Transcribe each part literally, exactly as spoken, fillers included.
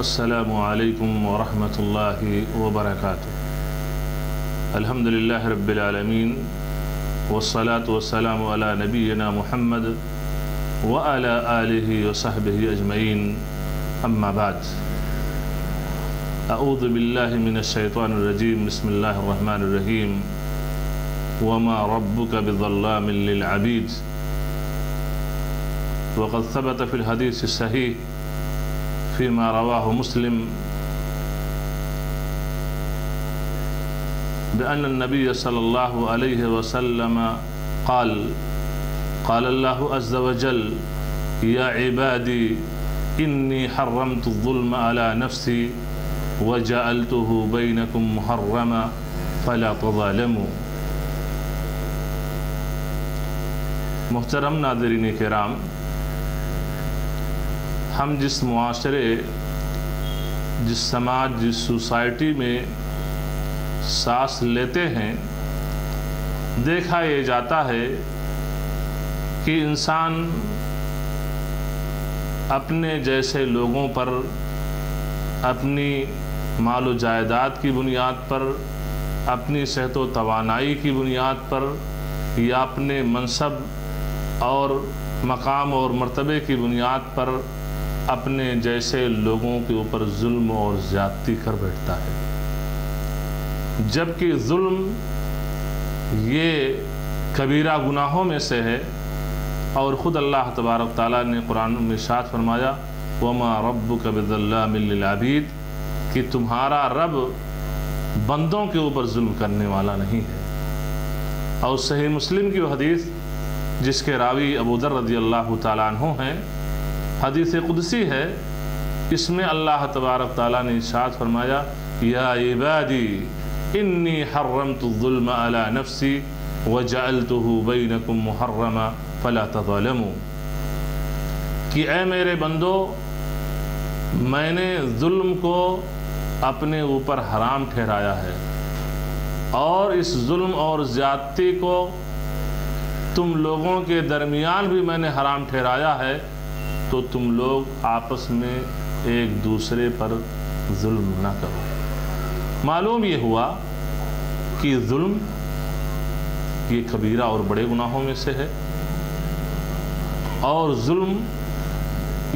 السلام علیکم ورحمۃ اللہ وبرکاتہ. الحمدللہ رب العالمین والصلاة والسلام علی نبینا محمد وعلی آلہ وصحبہ اجمعین. اما بعد، اعوذ باللہ من الشیطان الرجیم، بسم اللہ الرحمن الرحیم. وما ربک بظلام للعبید. وقد ثبت في الحديث الصحيح فيما رواه مسلم بأن النبي صلى الله عليه وسلم قال قال الله عز وجل: يا عبادي إني حرمت الظلم على نفسي وجعلته بينكم محرما فلا تظالموا. محترم ناظرین کرام، ہم جس معاشرے، جس سماج، جس سوسائٹی میں سانس لیتے ہیں، دیکھا یہ جاتا ہے کہ انسان اپنے جیسے لوگوں پر، اپنی مال و جائیداد کی بنیاد پر، اپنی صحت و توانائی کی بنیاد پر، یا اپنے منصب اور مقام اور مرتبے کی بنیاد پر اپنے جیسے لوگوں کے اوپر ظلم اور زیادتی کر بیٹھتا ہے. جبکہ ظلم یہ کبیرہ گناہوں میں سے ہے، اور خود اللہ تبارک تعالیٰ نے قرآن میں ارشاد فرمایا وَمَا رَبُّكَ بِظَلَّامٍ لِّلْعَبِيدِ کہ تمہارا رب بندوں کے اوپر ظلم کرنے والا نہیں ہے. اور صحیح مسلم کی وہ حدیث جس کے راوی ابو ذر رضی اللہ تعالیٰ عنہ ہیں، حدیث قدسی ہے، اس میں اللہ تبارک تعالیٰ نے ارشاد فرمایا: یا عبادی انی حرمت الظلم علی نفسی وجعلتہ بینکم محرما فلا تظالموا کہ اے میرے بندو، میں نے ظلم کو اپنے اوپر حرام ٹھہرایا ہے، اور اس ظلم اور زیادتی کو تم لوگوں کے درمیان بھی میں نے حرام ٹھہرایا ہے، تو تم لوگ آپس میں ایک دوسرے پر ظلم نہ کرو. معلوم یہ ہوا کہ ظلم یہ کبیرہ اور بڑے گناہوں میں سے ہے، اور ظلم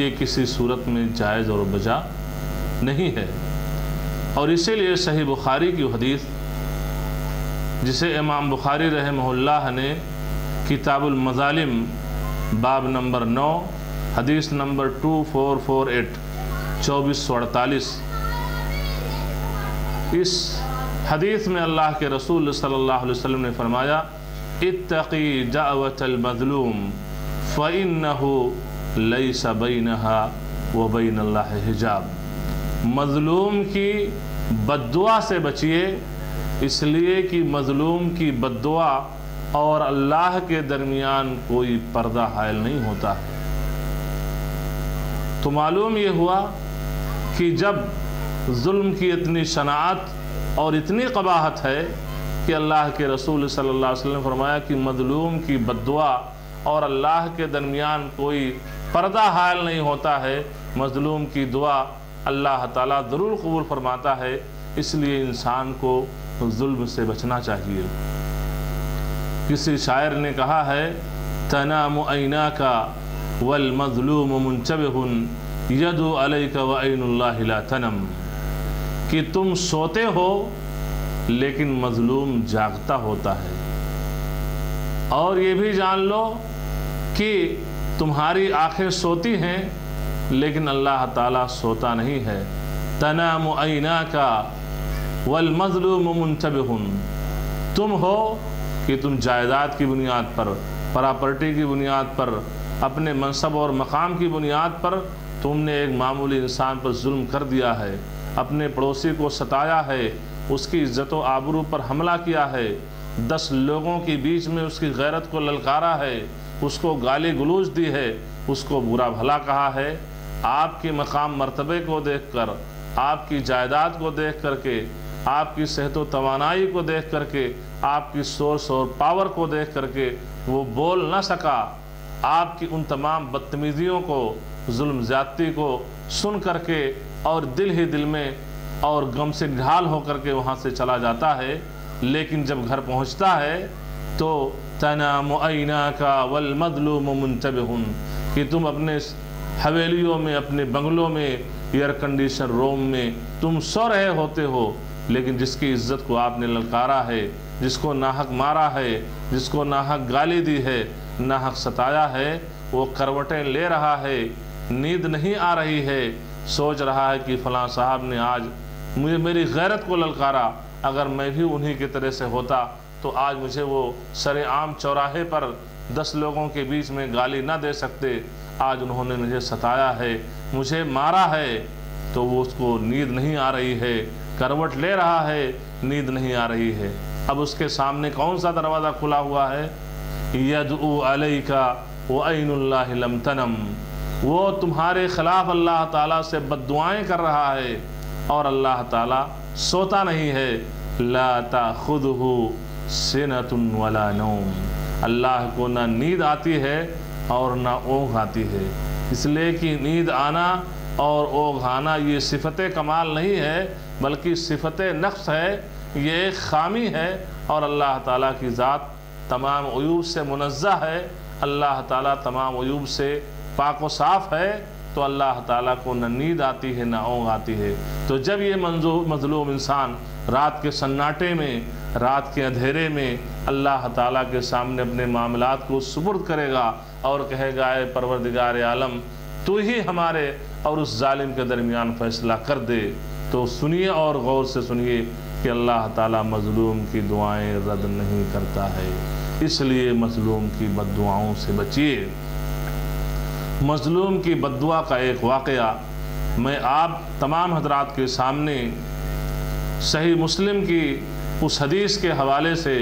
یہ کسی صورت میں جائز اور بجا نہیں ہے. اور اسی لیے صحیح بخاری کی حدیث جسے امام بخاری رحمہ اللہ نے کتاب المظالم باب نمبر نو حدیث number two four four eight, چوبیس سو اڑتالیس، اس حدیث میں اللہ کے رسول صلی اللہ علیہ وسلم نے فرمایا: اتقی دعوت المظلوم فإنه لیس بینها وبین اللہ حجاب. مظلوم کی بددعا سے بچیے، اس لیے کہ مظلوم کی بددعا اور اللہ کے درمیان کوئی پردہ حائل نہیں ہوتا ہے. تو معلوم یہ ہوا کہ جب ظلم کی اتنی شناعت اور اتنی قباحت ہے کہ اللہ کے رسول صلی اللہ علیہ وسلم نے فرمایا کہ مظلوم کی بددعا اور اللہ کے درمیان کوئی پردہ حائل نہیں ہوتا ہے، مظلوم کی دعا اللہ تعالیٰ ضرور قبول فرماتا ہے. اس لیے انسان کو ظلم سے بچنا چاہیے. کسی شاعر نے کہا ہے: تنام عیناک والمظلوم منتبہ یدو علیک وعین اللہ لا تنم کہ تم سوتے ہو لیکن مظلوم جاگتا ہوتا ہے. اور یہ بھی جان لو کہ تمہاری آنکھیں سوتی ہیں لیکن اللہ تعالیٰ سوتا نہیں ہے. تنام عیناک والمظلوم منتبہ، تم ہو کہ تم جائیداد کی بنیاد پر، پراپرٹی کی بنیاد پر، اپنے منصب اور مقام کی بنیاد پر تم نے ایک معمولی انسان پر ظلم کر دیا ہے، اپنے پڑوسی کو ستایا ہے، اس کی عزت و آبرو پر حملہ کیا ہے، دس لوگوں کے بیچ میں اس کی غیرت کو للکارا ہے، اس کو گالی گلوچ دی ہے، اس کو برا بھلا کہا ہے. آپ کے مقام مرتبے کو دیکھ کر، آپ کی جائیداد کو دیکھ کر کے، آپ کی صحت و توانائی کو دیکھ کر کے، آپ کی سورس اور پاور کو دیکھ کر کے وہ بول نہ سکا. آپ کی ان تمام بدتمیزیوں کو، ظلم زیادتی کو، سن کر کے اور دل ہی دل میں اور غم سے نڈھال ہو کر کے وہاں سے چلا جاتا ہے، لیکن جب گھر پہنچتا ہے تو تنام عیناک والمظلوم منتبہ، کہ تم اپنے حویلیوں میں، اپنے بنگلوں میں، ایئر کنڈیشن روم میں تم سو رہے ہوتے ہو، لیکن جس کی عزت کو آپ نے للکارا ہے، جس کو ناحق مارا ہے، جس کو ناحق گالی دی ہے، ناحق ستایا ہے، وہ کروٹیں لے رہا ہے، نیند نہیں آ رہی ہے، سوچ رہا ہے کہ فلاں صاحب نے آج مجھے میری غیرت کو للکارا، اگر میں بھی انہی کی طرح سے ہوتا تو آج مجھے وہ سر عام چوراہے پر دس لوگوں کے بیچ میں گالی نہ دے سکتے، آج انہوں نے مجھے ستایا ہے، مجھے مارا ہے۔ تو وہ اس کو نیند نہیں آ رہی ہے، کروٹ لے رہا ہے، نیند نہیں آ رہی ہے۔ اب اس کے سامنے کون سا دروازہ کھلا ہوا ہے؟ یدعو علیک وعین اللہ لم تنم، وہ تمہارے خلاف اللہ تعالیٰ سے بد دعائیں کر رہا ہے اور اللہ تعالیٰ سوتا نہیں ہے۔ لا تاخذہ سنۃ ولا نوم، اللہ کو نہ نیند آتی ہے اور نہ اونگھ آتی ہے، اس لیے کہ نیند آنا اور اونگھ آنا یہ صفت کمال نہیں ہے بلکہ صفت نقص ہے، یہ ایک خامی ہے، اور اللہ تعالیٰ کی ذات تمام عیوب سے منزہ ہے، اللہ تعالیٰ تمام عیوب سے پاک و صاف ہے، تو اللہ تعالیٰ کو نہ نیند آتی ہے نہ اونگھ آتی ہے۔ تو جب یہ مظلوم انسان رات کے سناٹے میں، رات کے اندھیرے میں اللہ تعالیٰ کے سامنے اپنے معاملات کو سپرد کرے گا اور کہے گا اے پروردگار عالم، تو ہی ہمارے اور اس ظالم کے درمیان فیصلہ کر دے، تو سنیے اور غور سے سنیے کہ اللہ تعالیٰ مظلوم کی دعائیں رد نہیں کرتا ہے، اس لیے مظلوم کی بد دعاؤں سے بچیے۔ مظلوم کی بد دعا کا ایک واقعہ میں آپ تمام حضرات کے سامنے صحیح مسلم کی اس حدیث کے حوالے سے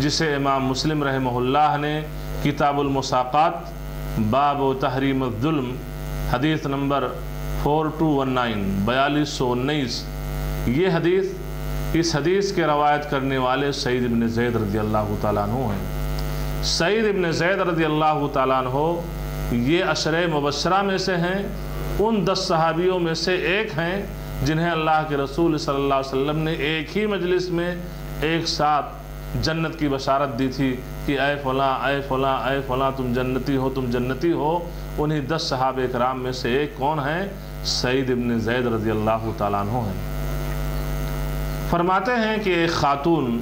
جسے امام مسلم رحمہ اللہ نے کتاب المساقات باب و تحریم الظلم حدیث نمبر بارہ سو انیس بیالیس سو انیس، یہ حدیث اس حدیث کے روایت کرنے والے سعید ابن زید رضی اللہ تعالیٰ عنہ ہیں۔ سعید ابن زید رضی اللہ تعالیٰ عنہ یہ عشرۂ مبشرہ میں سے ہیں، ان دس صحابیوں میں سے ایک ہیں جنہیں اللہ کے رسول صلی اللہ علیہ وسلم نے ایک ہی مجلس میں ایک ساتھ جنت کی بشارت دی تھی کہ اے فلاں اے فلاں اے فلاں تم جنتی ہو، تم جنتی ہو۔ انہی دس صحابہ کرام میں سے ایک کون ہیں؟ سعید ابن زید رضی اللہ تعالیٰ عنہ ہیں۔ فرماتے ہیں کہ ایک خاتون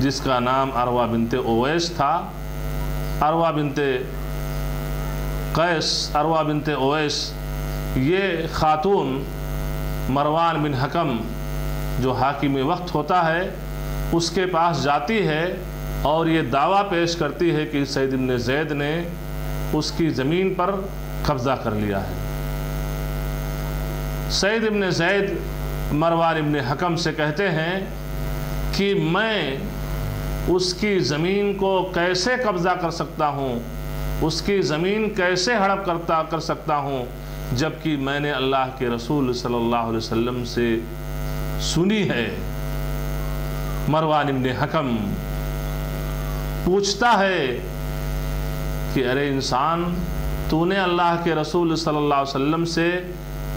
جس کا نام اروہ بنت اویس تھا، اروہ بنت قیس، اروہ بنت اویس، یہ خاتون مروان بن حکم جو حاکم وقت ہوتا ہے اس کے پاس جاتی ہے اور یہ دعویٰ پیش کرتی ہے کہ سعید ابن زید نے اس کی زمین پر قبضہ کر لیا ہے۔ سعید ابن زید مروان ابن حکم سے کہتے ہیں کہ میں اس کی زمین کو کیسے قبضہ کر سکتا ہوں، اس کی زمین کیسے ہڑپ کرتا کر سکتا ہوں، جبکہ میں نے اللہ کے رسول صلی اللہ علیہ وسلم سے سنی ہے۔ مروان ابن حکم پوچھتا ہے کہ ارے انسان، تو نے اللہ کے رسول صلی اللہ علیہ وسلم سے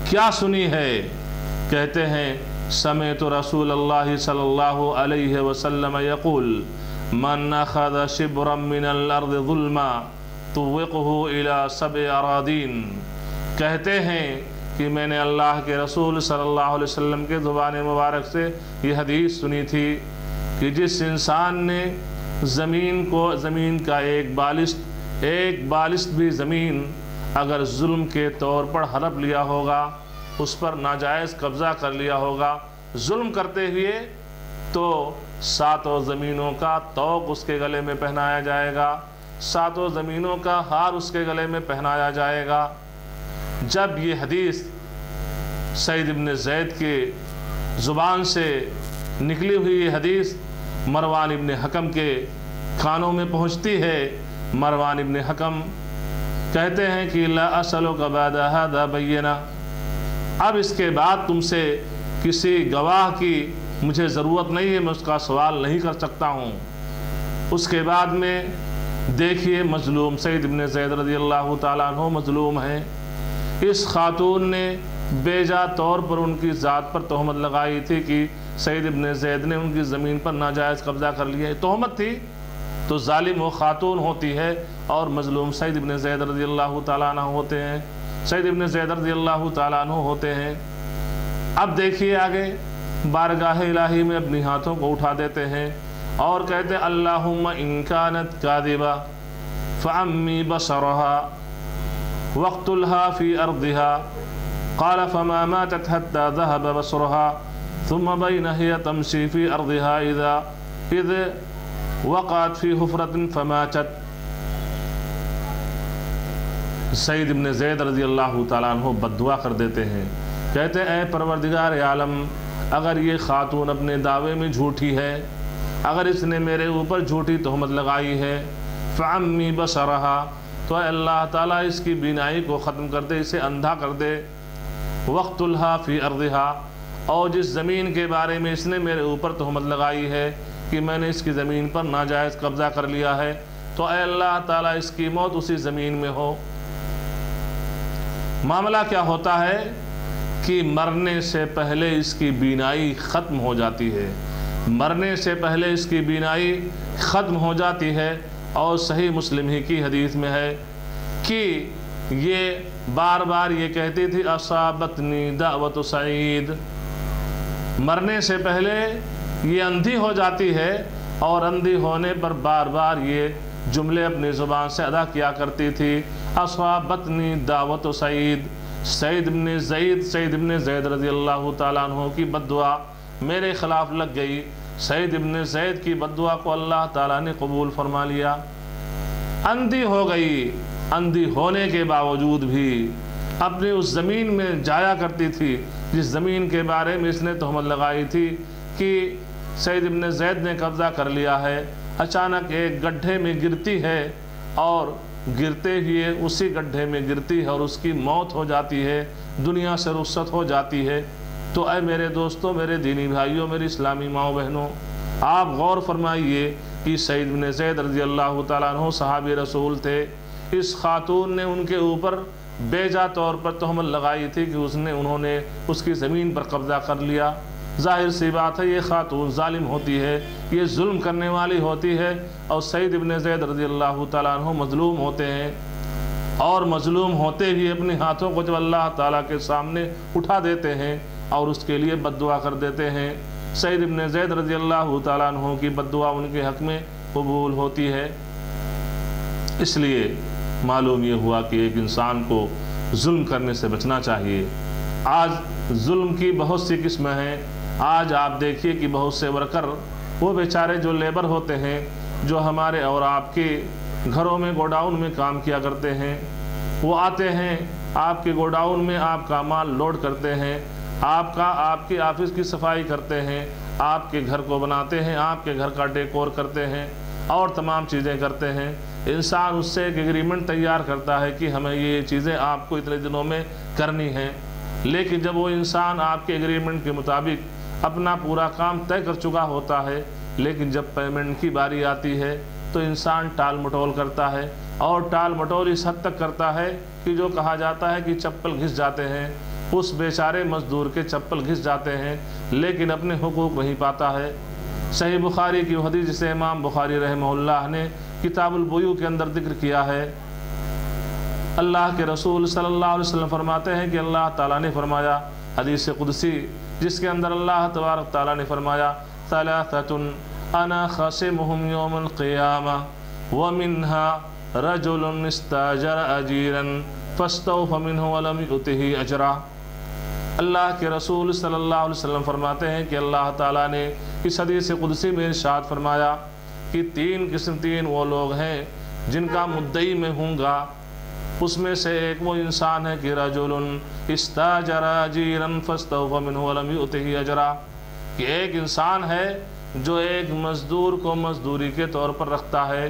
کیا سنی ہے؟ کہتے ہیں سمعت رسول اللہ صلی اللہ علیہ وسلم یقول من اخذ شبرا من الارض ظلما طوقه الى سبع اراضین، کہتے ہیں کہ میں نے اللہ کے رسول صلی اللہ علیہ وسلم کے زبان مبارک سے یہ حدیث سنی تھی کہ جس انسان نے زمین کو، زمین کا ایک بالشت ایک بالشت بھی زمین اگر ظلم کے طور پر ہڑپ لیا ہوگا، اس پر ناجائز قبضہ کر لیا ہوگا ظلم کرتے ہوئے، تو ساتوں زمینوں کا طوق اس کے گلے میں پہنایا جائے گا، ساتوں زمینوں کا ہار اس کے گلے میں پہنایا جائے گا۔ جب یہ حدیث سعید ابن زید کے زبان سے نکلی ہوئی یہ حدیث مروان ابن حکم کے کانوں میں پہنچتی ہے، مروان ابن حکم کہتے ہیں کہ لا اسألک بعد ھذا بینہ، اب اس کے بعد تم سے کسی گواہ کی مجھے ضرورت نہیں ہے، میں اس کا سوال نہیں کر سکتا ہوں۔ اس کے بعد میں دیکھیے مظلوم سعید ابن زید رضی اللہ تعالیٰ عنہ مظلوم ہیں، اس خاتون نے بے جا طور پر ان کی ذات پر تہمت لگائی تھی کہ سعید ابن زید نے ان کی زمین پر ناجائز قبضہ کر لیا ہے، تہمت تھی، تو ظالم وہ خاتون ہوتی ہے اور مظلوم سعید ابن زید رضی اللہ تعالیٰ عنہ ہوتے ہیں سعید ابن زید رضی اللہ تعالیٰ عنہ ہوتے ہیں اب دیکھیے آگے بارگاہ الہی میں اپنی ہاتھوں کو اٹھا دیتے ہیں اور کہتے ہیں اللہم ان کانت کاذبہ فعمی بصرہا وقتلہا فی ارضہا قال فما ماتت حتى ذهب بصرها ثم بين هي تمشي في أرضها إذا إذ وقعت في حفرة فماتت. سعید ابن زید رضی اللہ تعالیٰ عنہ بد دعا کر دیتے ہیں، کہتے ہیں اے پروردگار عالم، اگر یہ خاتون اپنے دعوے میں جھوٹی ہے، اگر اس نے میرے اوپر جھوٹی تہمت لگائی ہے، فعمی بصرها، تو اے اللہ تعالیٰ اس کی بینائی کو ختم کر دے، اسے اندھا کر دے. وقتلہا فی ارضہا، اور جس زمین کے بارے میں اس نے میرے اوپر تہمت لگائی ہے کہ میں نے اس کی زمین پر ناجائز قبضہ کر لیا ہے، تو اے اللہ تعالیٰ اس کی موت اسی زمین میں ہو. معاملہ کیا ہوتا ہے کہ مرنے سے پہلے اس کی بینائی ختم ہو جاتی ہے، مرنے سے پہلے اس کی بینائی ختم ہو جاتی ہے. اور صحیح مسلم ہی کی حدیث میں ہے کہ یہ بار بار یہ کہتی تھی اصابتنی دعوت سعید، مرنے سے پہلے یہ اندھی ہو جاتی ہے اور اندھی ہونے پر بار بار یہ جملے اپنی زبان سے ادا کیا کرتی تھی اصابتنی دعوت سعید، سعید ابن زید سعید ابن زید رضی اللہ تعالیٰ عنہ کی بد دعا میرے خلاف لگ گئی، سعید ابن زید کی بد دعا کو اللہ تعالیٰ نے قبول فرما لیا. اندھی ہو گئی، اندھی ہونے کے باوجود بھی اپنی اس زمین میں جایا کرتی تھی جس زمین کے بارے میں اس نے تہمت لگائی تھی کہ سعید ابن زید نے قبضہ کر لیا ہے. اچانک ایک گڈھے میں گرتی ہے اور گرتے ہوئے اسی گڈھے میں گرتی ہے اور اس کی موت ہو جاتی ہے، دنیا سے رخصت ہو جاتی ہے. تو اے میرے دوستوں، میرے دینی بھائیوں، میری اسلامی ماؤں بہنوں، آپ غور فرمائیے کہ سعید ابن زید رضی اللہ تعالیٰ عنہ صحابی رسول تھے، اس خاتون نے ان کے اوپر بے جا طور پر تہمت لگائی تھی کہ اس نے انہوں نے اس کی زمین پر قبضہ کر لیا. ظاہر سی بات ہے یہ خاتون ظالم ہوتی ہے، یہ ظلم کرنے والی ہوتی ہے، اور سعید ابن زید رضی اللہ تعالیٰ عنہ مظلوم ہوتے ہیں، اور مظلوم ہوتے ہی اپنے ہاتھوں کو جب اللہ تعالیٰ کے سامنے اٹھا دیتے ہیں اور اس کے لیے بد دعا کر دیتے ہیں. سعید ابن زید رضی اللہ تعالیٰ عنہ کی بد دعا ان کے حق میں قبول ہوتی ہے. اس لیے معلوم یہ ہوا کہ ایک انسان کو ظلم کرنے سے بچنا چاہیے. آج ظلم کی بہت سی قسمیں ہیں. آج آپ دیکھیے کہ بہت سے ورکر، وہ بیچارے جو لیبر ہوتے ہیں، جو ہمارے اور آپ کے گھروں میں گوڈاؤن میں کام کیا کرتے ہیں، وہ آتے ہیں آپ کے گوڈاؤن میں، آپ کا مال لوڈ کرتے ہیں، آپ کا آپ کے آفس کی صفائی کرتے ہیں، آپ کے گھر کو بناتے ہیں، آپ کے گھر کا ڈیکور کرتے ہیں اور تمام چیزیں کرتے ہیں. انسان اس سے ایک ایگریمنٹ تیار کرتا ہے کہ ہمیں یہ چیزیں آپ کو اتنے دنوں میں کرنی ہیں، لیکن جب وہ انسان آپ کے ایگریمنٹ کے مطابق اپنا پورا کام طے کر چکا ہوتا ہے، لیکن جب پیمنٹ کی باری آتی ہے تو انسان ٹال مٹول کرتا ہے، اور ٹال مٹول اس حد تک کرتا ہے کہ جو کہا جاتا ہے کہ چپل گھس جاتے ہیں، اس بیچارے مزدور کے چپل گھس جاتے ہیں، لیکن اپنے حقوق نہیں پاتا ہے. صحیح بخاری کی حدیث جسے امام بخاری رحمہ اللہ نے کتاب البیوع کے اندر ذکر کیا ہے، اللہ کے رسول صلی اللہ علیہ وسلم فرماتے ہیں کہ اللہ تعالیٰ نے فرمایا، حدیث قدسی جس کے اندر اللہ تبارک تعالیٰ نے فرمایا ثلاثۃ انا خاصمہم یوم القیامہ ومنها رجل استاجر اجیرا فاستوفى منه ولم یؤتہ اجرا. اللہ کے رسول صلی اللہ علیہ وسلم فرماتے ہیں کہ اللہ تعالیٰ نے اس حدیث قدسی میں ارشاد فرمایا کہ تین قسم تین وہ لوگ ہیں جن کا مدعی میں ہوں گا، اس میں سے ایک وہ انسان ہے کہ رجل استاجر اجیرا فاستوفى منه ولم یؤتہ اجرا، کہ ایک انسان ہے جو ایک مزدور کو مزدوری کے طور پر رکھتا ہے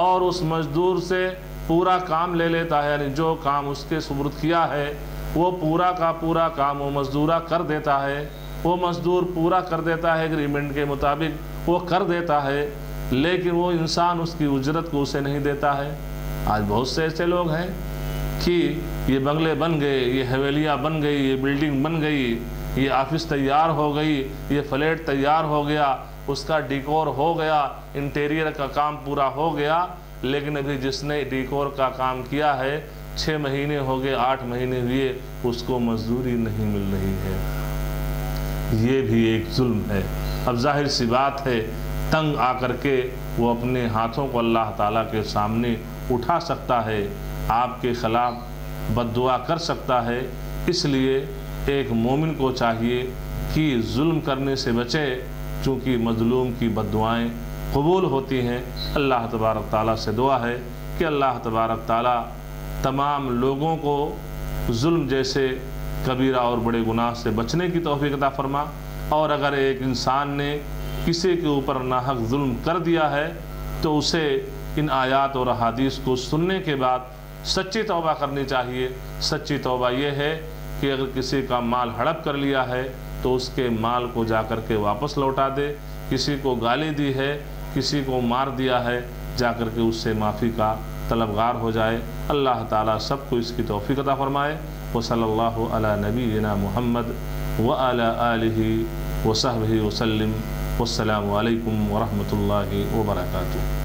اور اس مزدور سے پورا کام لے لیتا ہے، یعنی جو کام اس کے سپرد کیا ہے وہ پورا کا پورا کام وہ مزدورہ کر دیتا ہے، وہ مزدور پورا کر دیتا ہے ایگریمنٹ کے مطابق وہ کر دیتا ہے، لیکن وہ انسان اس کی اجرت کو اسے نہیں دیتا ہے. آج بہت سے ایسے لوگ ہیں کہ یہ بنگلے بن گئے، یہ حویلیاں بن گئی، یہ بلڈنگ بن گئی، یہ آفس تیار ہو گئی، یہ فلیٹ تیار ہو گیا، اس کا ڈیکور ہو گیا، انٹیریئر کا کام پورا ہو گیا، لیکن ابھی جس نے ڈیکور کا کام کیا ہے چھ مہینے ہو گئے، آٹھ مہینے ہوئے، اس کو مزدوری نہیں مل رہی ہے۔ یہ بھی ایک ظلم ہے۔ اب ظاہر سی بات ہے تنگ آ کر کے وہ اپنے ہاتھوں کو اللہ تعالیٰ کے سامنے اٹھا سکتا ہے، آپ کے خلاف بد دعا کر سکتا ہے۔ اس لیے ایک مومن کو چاہیے کہ ظلم کرنے سے بچے، چونکہ مظلوم کی بد دعائیں قبول ہوتی ہیں۔ اللہ تبارک تعالیٰ سے دعا ہے کہ اللہ تبارک تعالیٰ تمام لوگوں کو ظلم جیسے کبیرہ اور بڑے گناہ سے بچنے کی توفیق عطا فرما، اور اگر ایک انسان نے کسی کے اوپر ناحق ظلم کر دیا ہے تو اسے ان آیات اور احادیث کو سننے کے بعد سچی توبہ کرنی چاہیے۔ سچی توبہ یہ ہے کہ اگر کسی کا مال ہڑپ کر لیا ہے تو اس کے مال کو جا کر کے واپس لوٹا دے، کسی کو گالی دی ہے، کسی کو مار دیا ہے، جا کر کے اس سے معافی کا طلبگار ہو جائے۔ اللہ تعالیٰ سب کو اس کی توفیق عطا فرمائے۔ وصلی اللہ علی نبینا محمد وعلی آلہ وصحبہ وسلم۔ والسلام علیکم ورحمۃ اللہ وبرکاتہ۔